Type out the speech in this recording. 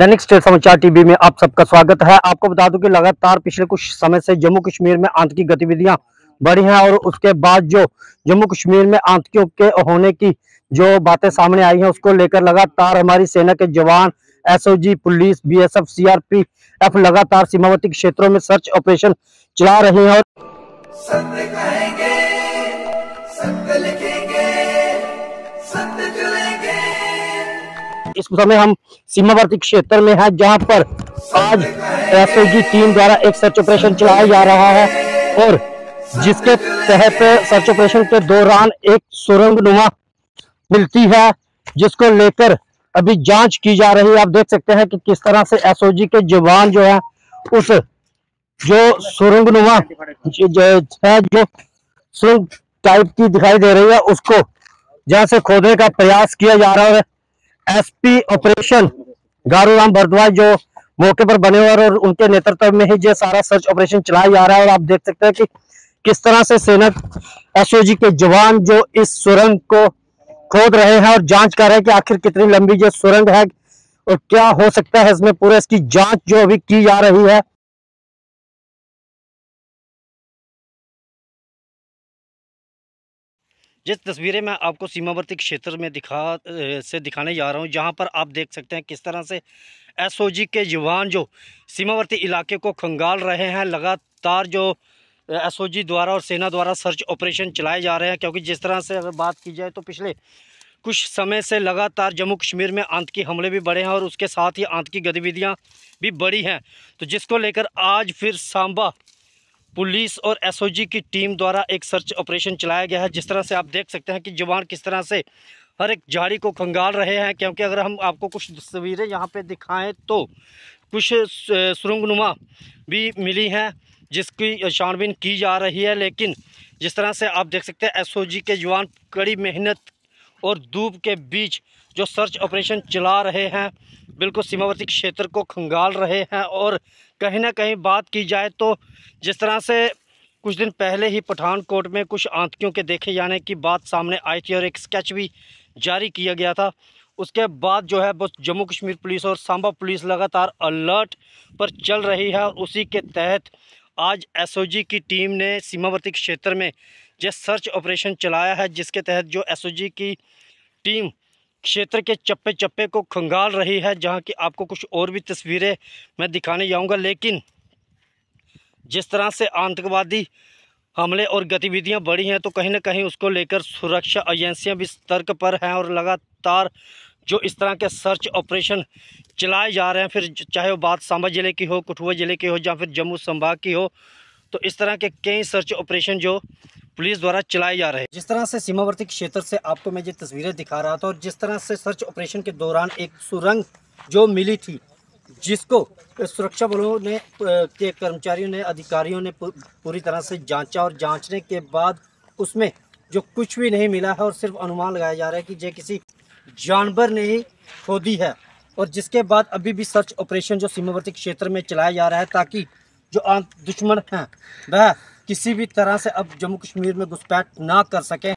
दैनिक state समाचार TV में आप सबका स्वागत है। आपको बता दूं कि लगातार पिछले कुछ समय से जम्मू कश्मीर में आतंकी गतिविधियां बढ़ी हैं और उसके बाद जो जम्मू कश्मीर में आतंकियों के होने की जो बातें सामने आई हैं उसको लेकर लगातार हमारी सेना के जवान, एसओजी, पुलिस, बीएसएफ, सीआरपीएफ लगातार सीमावर्ती क्षेत्रों में सर्च ऑपरेशन चला रहे हैं। और इस समय हम सीमावर्ती क्षेत्र में हैं जहां पर आज एसओजी टीम द्वारा एक सर्च ऑपरेशन चलाया जा रहा है और जिसके तहत सर्च ऑपरेशन के दौरान एक सुरंगनुमा मिलती है जिसको लेकर अभी जांच की जा रही है। आप देख सकते हैं कि किस तरह से एसओजी के जवान जो है उस जो सुरंगनुमा है जो सुरंग टाइप की दिखाई दे रही है उसको जहां से खोदने का प्रयास किया जा रहा है। एसपी ऑपरेशन गारू राम भरद्वाज जो मौके पर बने हुए और उनके नेतृत्व में ही जो सारा सर्च ऑपरेशन चलाया जा रहा है और आप देख सकते हैं कि किस तरह से सेना एसओजी के जवान जो इस सुरंग को खोद रहे हैं और जांच कर रहे हैं कि आखिर कितनी लंबी ये सुरंग है और क्या हो सकता है इसमें, पूरे इसकी जांच जो अभी की जा रही है। जिस तस्वीरें मैं आपको सीमावर्ती क्षेत्र में दिखाने जा रहा हूं जहां पर आप देख सकते हैं किस तरह से एसओजी के जवान जो सीमावर्ती इलाके को खंगाल रहे हैं। लगातार जो एसओजी द्वारा और सेना द्वारा सर्च ऑपरेशन चलाए जा रहे हैं क्योंकि जिस तरह से अगर बात की जाए तो पिछले कुछ समय से लगातार जम्मू कश्मीर में आतंकी हमले भी बढ़े हैं और उसके साथ ही आतंकी गतिविधियां भी बढ़ी हैं, तो जिसको लेकर आज फिर सांबा पुलिस और एसओजी की टीम द्वारा एक सर्च ऑपरेशन चलाया गया है। जिस तरह से आप देख सकते हैं कि जवान किस तरह से हर एक झाड़ी को खंगाल रहे हैं क्योंकि अगर हम आपको कुछ तस्वीरें यहाँ पर दिखाएँ तो कुछ सुरंगनुमा भी मिली हैं जिसकी छानबीन की जा रही है। लेकिन जिस तरह से आप देख सकते हैं एसओजी के जवान कड़ी मेहनत और धूप के बीच जो सर्च ऑपरेशन चला रहे हैं बिल्कुल सीमावर्ती क्षेत्र को खंगाल रहे हैं। और कहीं ना कहीं बात की जाए तो जिस तरह से कुछ दिन पहले ही पठानकोट में कुछ आतंकियों के देखे जाने की बात सामने आई थी और एक स्केच भी जारी किया गया था, उसके बाद जो है वो जम्मू कश्मीर पुलिस और सांबा पुलिस लगातार अलर्ट पर चल रही है और उसी के तहत आज एसओजी की टीम ने सीमावर्ती क्षेत्र में जो सर्च ऑपरेशन चलाया है जिसके तहत जो एसओजी की टीम क्षेत्र के चप्पे चप्पे को खंगाल रही है, जहां की आपको कुछ और भी तस्वीरें मैं दिखाने जाऊंगा। लेकिन जिस तरह से आतंकवादी हमले और गतिविधियां बढ़ी हैं तो कहीं ना कहीं उसको लेकर सुरक्षा एजेंसियां भी सतर्क पर हैं और लगातार जो इस तरह के सर्च ऑपरेशन चलाए जा रहे हैं, फिर चाहे वो बात सांबा ज़िले की हो, कठुआ ज़िले की हो या फिर जम्मू संभाग की हो, तो इस तरह के कई सर्च ऑपरेशन जो पुलिस द्वारा चलाए जा रहे हैं। जिस तरह से सीमावर्ती क्षेत्र से आपको मैं ये तस्वीरें दिखा रहा था और जिस तरह से सर्च ऑपरेशन के दौरान एक सुरंग जो मिली थी जिसको सुरक्षा बलों ने के कर्मचारियों ने, अधिकारियों ने पूरी तरह से जाँचा और जाँचने के बाद उसमें जो कुछ भी नहीं मिला है और सिर्फ अनुमान लगाया जा रहा है कि ये किसी जानवर ने ही खोदी है। और जिसके बाद अभी भी सर्च ऑपरेशन जो सीमावर्ती क्षेत्र में चलाया जा रहा है ताकि जो दुश्मन हैं वह किसी भी तरह से अब जम्मू कश्मीर में घुसपैठ ना कर सकें।